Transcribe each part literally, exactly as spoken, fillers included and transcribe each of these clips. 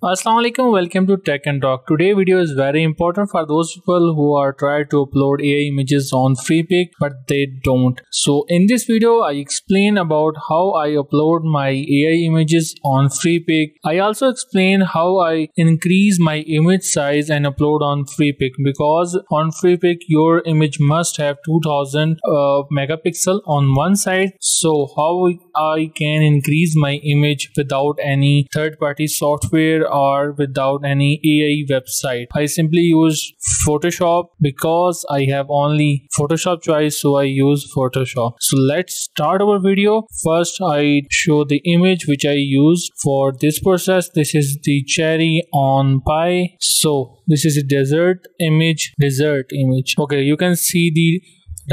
Assalamualaikum, welcome to Tech and Talk. Today video is very important for those people who are trying to upload A I images on FreePic but they don't. So in this video I explain about how I upload my A I images on FreePic. I also explain how I increase my image size and upload on FreePic, because on FreePic your image must have two thousand uh, megapixel on one side. So how I can increase my image without any third party software or without any A I website. I simply use Photoshop because I have only Photoshop choice, so I use Photoshop. So let's start our video. First I show the image which I used for this process. This is the cherry on pie. So this is a desert image, desert image. Okay, you can see the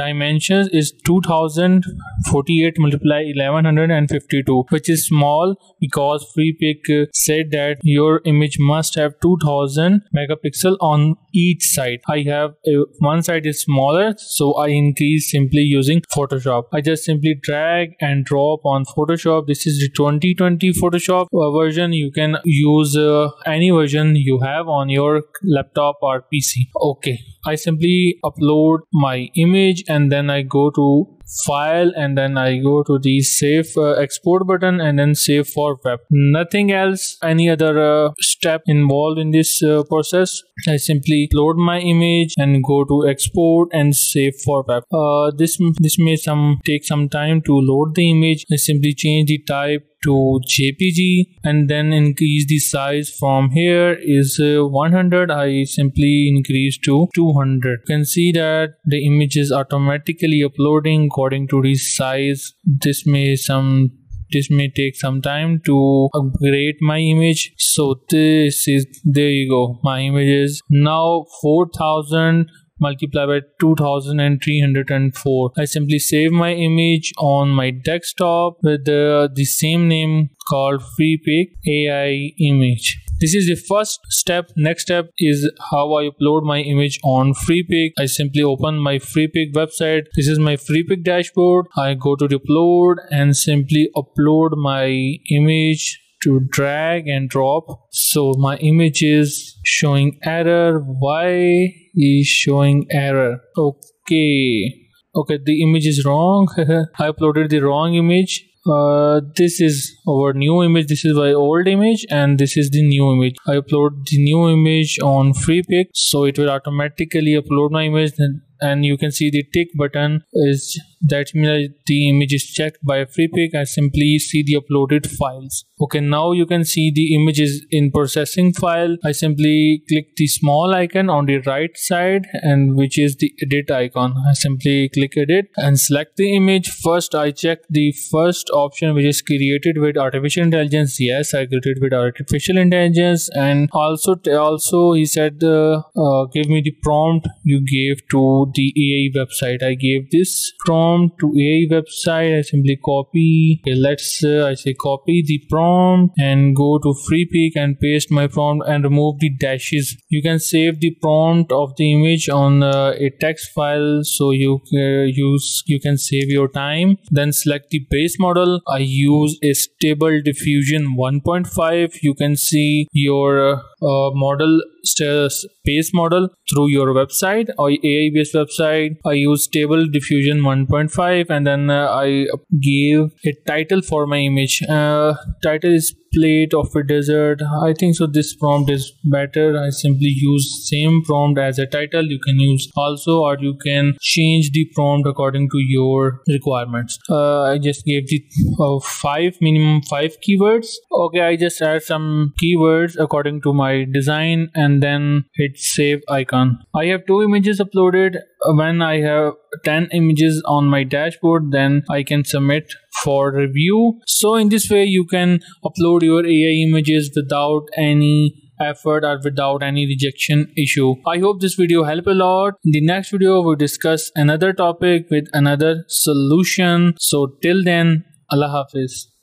dimensions is two thousand forty-eight multiply eleven fifty-two, which is small because FreePic said that your image must have two thousand megapixel on each side. I have a, one side is smaller, so I increase simply using Photoshop. I just simply drag and drop on Photoshop. This is the twenty twenty Photoshop version. You can use uh, any version you have on your laptop or P C. Okay, I simply upload my image and then I go to file and then I go to the save uh, export button and then save for web. Nothing else, any other uh, step involved in this uh, process. I simply load my image and go to export and save for web. Uh, this this may some take some time to load the image. I simply change the type to J P G and then increase the size from here is uh, one hundred. I simply increase to two hundred. You can see that the image is automatically uploading according to the size. This may some this may take some time to upgrade my image. So this is, there you go, my image is now four thousand multiply by two thousand three hundred four. I simply save my image on my desktop with the, the same name called FreePic A I image. This is the first step. Next step is how I upload my image on FreePic. I simply open my FreePic website. This is my FreePic dashboard. I go to upload and simply upload my image to drag and drop. So my image is showing error. Why is showing error? Okay, okay, the image is wrong. I uploaded the wrong image. Uh, this is our new image, this is my old image, and this is the new image. I upload the new image on FreePic, so it will automatically upload my image, and, and you can see the tick button is that means the image is checked by FreePic. I simply see the uploaded files. Okay, now you can see the image is in processing file. I simply click the small icon on the right side, and which is the edit icon. I simply click edit and select the image. First I check the first option, which is created with artificial intelligence. Yes, I created with artificial intelligence, and also also he said uh, uh, give me the prompt you gave to the A I website. I gave this prompt to A I website. I simply copy. Okay, let's uh, I say copy the prompt and go to FreePic and paste my prompt and remove the dashes. You can save the prompt of the image on uh, a text file, so you uh, use you can save your time. Then select the base model. I use a Stable Diffusion one point five. You can see your uh, uh, model base model through your website or A I based website. I use Stable Diffusion one point five and then uh, I gave a title for my image. Uh, title is plate of a desert. I think so this prompt is better. I simply use same prompt as a title. You can use also, or you can change the prompt according to your requirements. Uh, I just gave the uh, five minimum five keywords. Okay, I just add some keywords according to my design and then hit save icon. I have two images uploaded. When I have ten images on my dashboard, then I can submit for review. So in this way you can upload your A I images without any effort or without any rejection issue. I hope this video helped a lot. In the next video we'll discuss another topic with another solution. So till then, Allah Hafiz.